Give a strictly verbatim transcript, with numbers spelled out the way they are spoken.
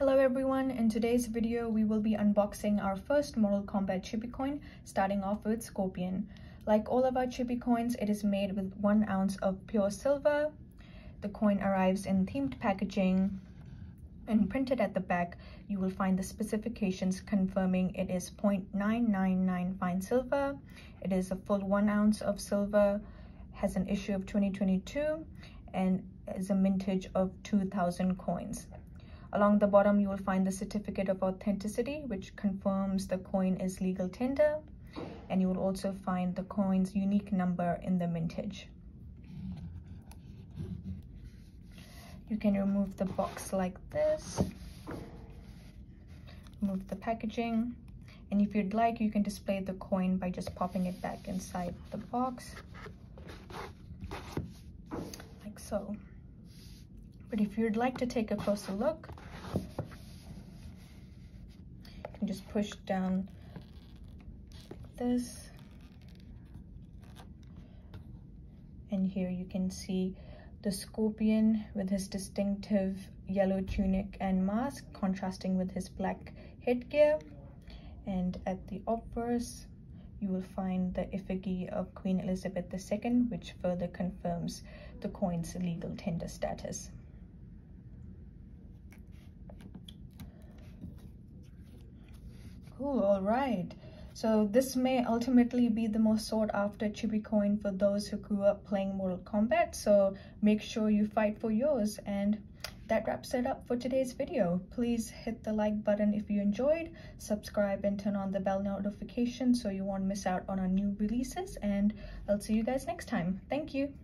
Hello everyone, in today's video we will be unboxing our first Mortal Kombat Chibi coin, starting off with Scorpion. Like all of our Chibi coins, it is made with one ounce of pure silver. The coin arrives in themed packaging and printed at the back you will find the specifications confirming it is zero point nine nine nine fine silver. It is a full one ounce of silver, has an issue of twenty twenty-two and is a mintage of two thousand coins. Along the bottom, you will find the certificate of authenticity, which confirms the coin is legal tender. And you will also find the coin's unique number in the mintage. You can remove the box like this. Remove the packaging. And if you'd like, you can display the coin by just popping it back inside the box. Like so. But if you'd like to take a closer look, you can just push down like this, and here you can see the Scorpion with his distinctive yellow tunic and mask contrasting with his black headgear, and at the obverse you will find the effigy of Queen Elizabeth the Second, which further confirms the coin's legal tender status. Cool, alright. So this may ultimately be the most sought after Chibi coin for those who grew up playing Mortal Kombat, so make sure you fight for yours. And that wraps it up for today's video. Please hit the like button if you enjoyed, subscribe and turn on the bell notification so you won't miss out on our new releases, and I'll see you guys next time. Thank you.